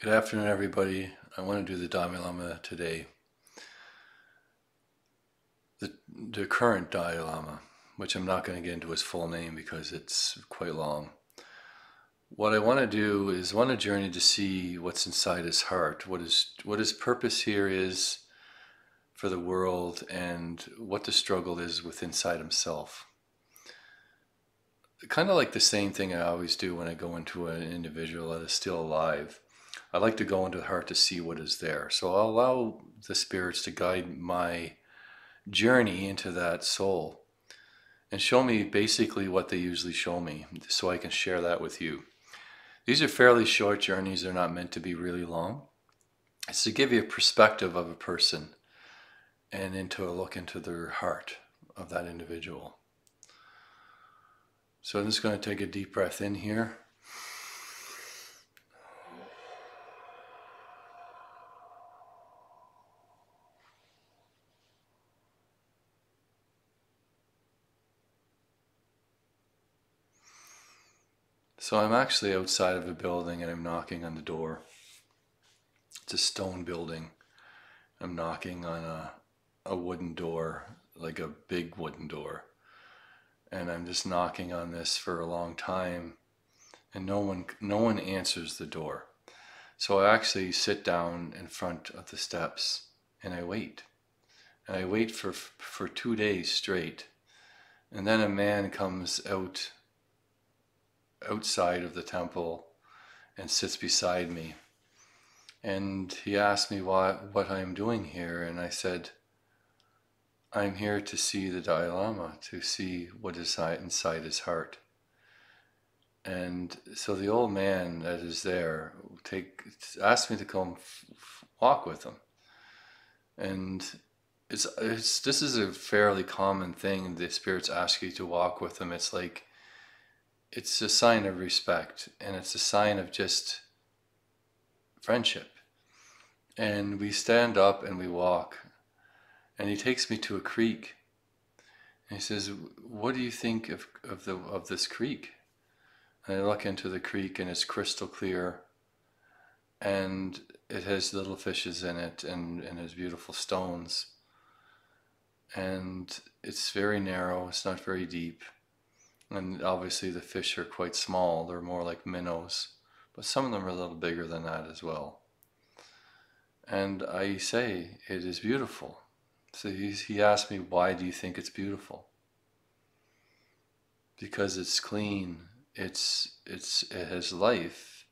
Good afternoon, everybody. I want to do the Dalai Lama today. The current Dalai Lama, which I'm not going to get into his full name because it's quite long. What I want to do is want to journey to see what's inside his heart, what his purpose here is for the world, and what the struggle is with inside himself. Kind of like the same thing I always do when I go into an individual that is still alive. I like to go into the heart to see what is there. So I'll allow the spirits to guide my journey into that soul and show me basically what they usually show me so I can share that with you. These are fairly short journeys. They're not meant to be really long. It's to give you a perspective of a person and into a look into the heart of that individual. So I'm just going to take a deep breath in here. So I'm actually outside of a building and I'm knocking on the door. It's a stone building. I'm knocking on a wooden door, like a big wooden door. And I'm just knocking on this for a long time and no one answers the door. So I actually sit down in front of the steps and I wait. And I wait for 2 days straight. And then a man comes outside of the temple and sits beside me, and he asked me what I'm doing here, and I said, I'm here to see the Dalai Lama, to see what is inside his heart. And so the old man that is there asked me to come walk with him, and this is a fairly common thing. The spirits ask you to walk with them. It's like, it's a sign of respect, and it's a sign of just friendship. And we stand up and we walk, and he takes me to a creek, and he says, what do you think of this creek? And I look into the creek, and it's crystal clear, and it has little fishes in it, and has beautiful stones, and it's very narrow, it's not very deep. And obviously the fish are quite small, they're more like minnows, but some of them are a little bigger than that as well. And I say, it is beautiful. So he asked me, why do you think it's beautiful? Because it's clean, it has life,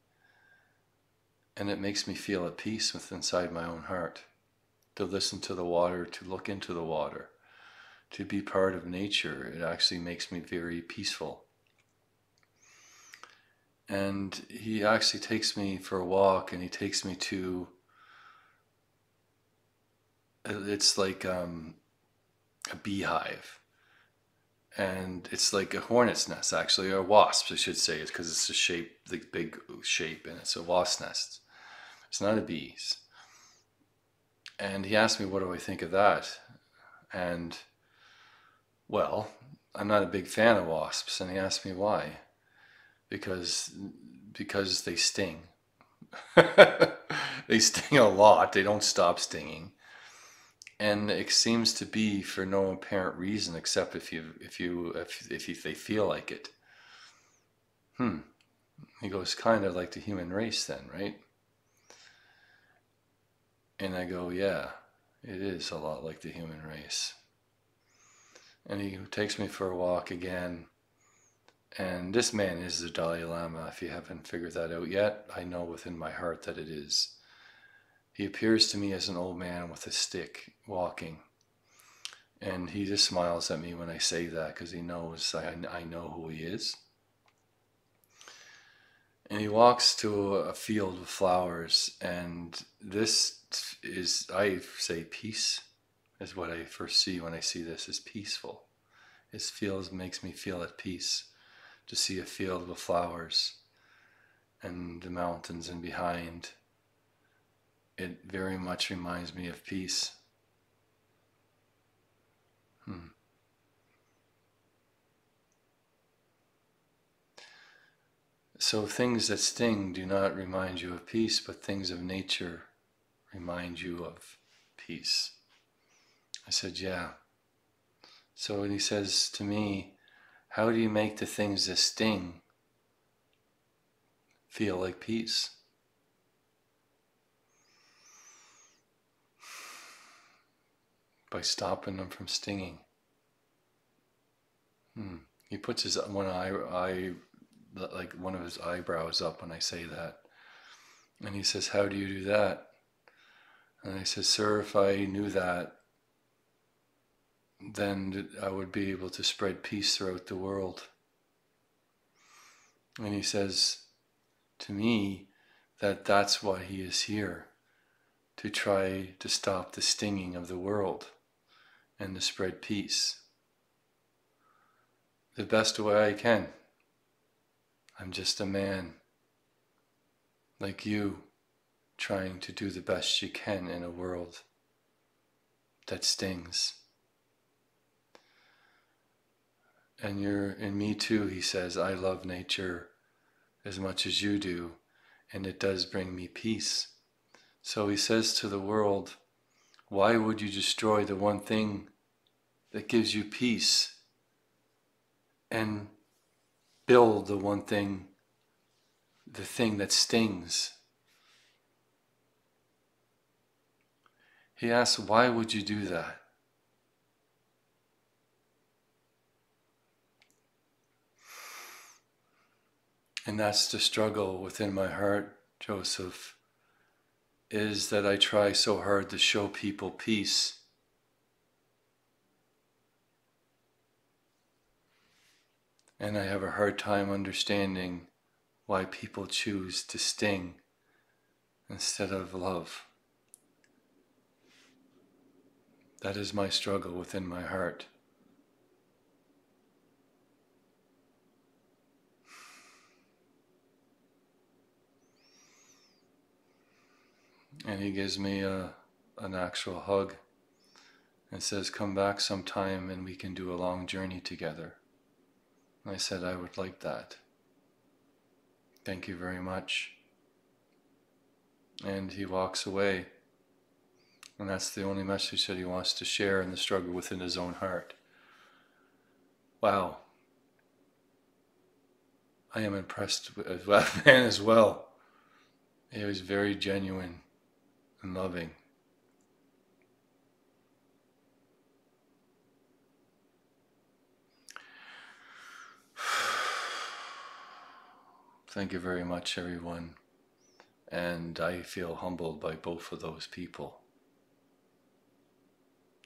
and it makes me feel at peace with inside my own heart. To listen to the water, to look into the water. To be part of nature, it actually makes me very peaceful. And he actually takes me for a walk, and he takes me to, it's like a beehive, and it's like a hornet's nest, actually, or wasps, I should say, because it's a shape, the big shape, and it's a wasp's nest. It's not a bee's. And he asked me, what do I think of that? And well, I'm not a big fan of wasps, and he asked me why. Because they sting. They sting a lot, they don't stop stinging. And it seems to be for no apparent reason, except if they feel like it. He goes, kind of like the human race then, right? And I go, yeah, it is a lot like the human race. And he takes me for a walk again. And this man is the Dalai Lama. If you haven't figured that out yet, I know within my heart that it is. He appears to me as an old man with a stick walking. And he just smiles at me when I say that, because he knows I know who he is. And he walks to a field of flowers. And this is, I say, peace. Is what I first see when I see this, is peaceful. It makes me feel at peace to see a field with flowers and the mountains and behind. It very much reminds me of peace. So things that sting do not remind you of peace, but things of nature remind you of peace. I said, yeah. So when he says to me, how do you make the things that sting feel like peace? By stopping them from stinging. He puts his one eye, like one of his eyebrows up when I say that. And he says, how do you do that? And I said, sir, if I knew that, then I would be able to spread peace throughout the world. And he says to me that that's why he is here, to try to stop the stinging of the world and to spread peace the best way I can. I'm just a man like you, trying to do the best you can in a world that stings. And you're in me too, he says. I love nature as much as you do, and it does bring me peace. So he says to the world, why would you destroy the one thing that gives you peace and build the one thing, the thing that stings? He asks, why would you do that? And that's the struggle within my heart, Joseph, is that I try so hard to show people peace. And I have a hard time understanding why people choose to sting instead of love. That is my struggle within my heart. And he gives me an actual hug and says, come back sometime and we can do a long journey together. And I said, I would like that. Thank you very much. And he walks away. And that's the only message that he wants to share in the struggle within his own heart. Wow. I am impressed with that man as well. He was very genuine and loving. Thank you very much, everyone. And I feel humbled by both of those people.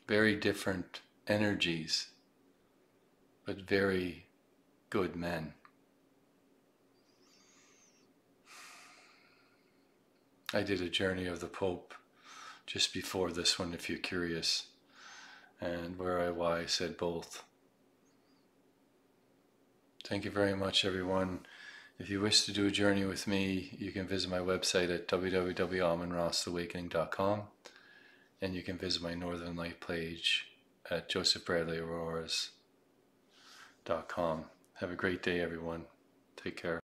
Very different energies, but very good men. I did a journey of the Pope just before this one, if you're curious, and why I said both. Thank you very much, everyone. If you wish to do a journey with me, you can visit my website at www.AmonRosTheAwakening.com. And you can visit my Northern Light page at josephbradleyauroras.com. Have a great day, everyone. Take care.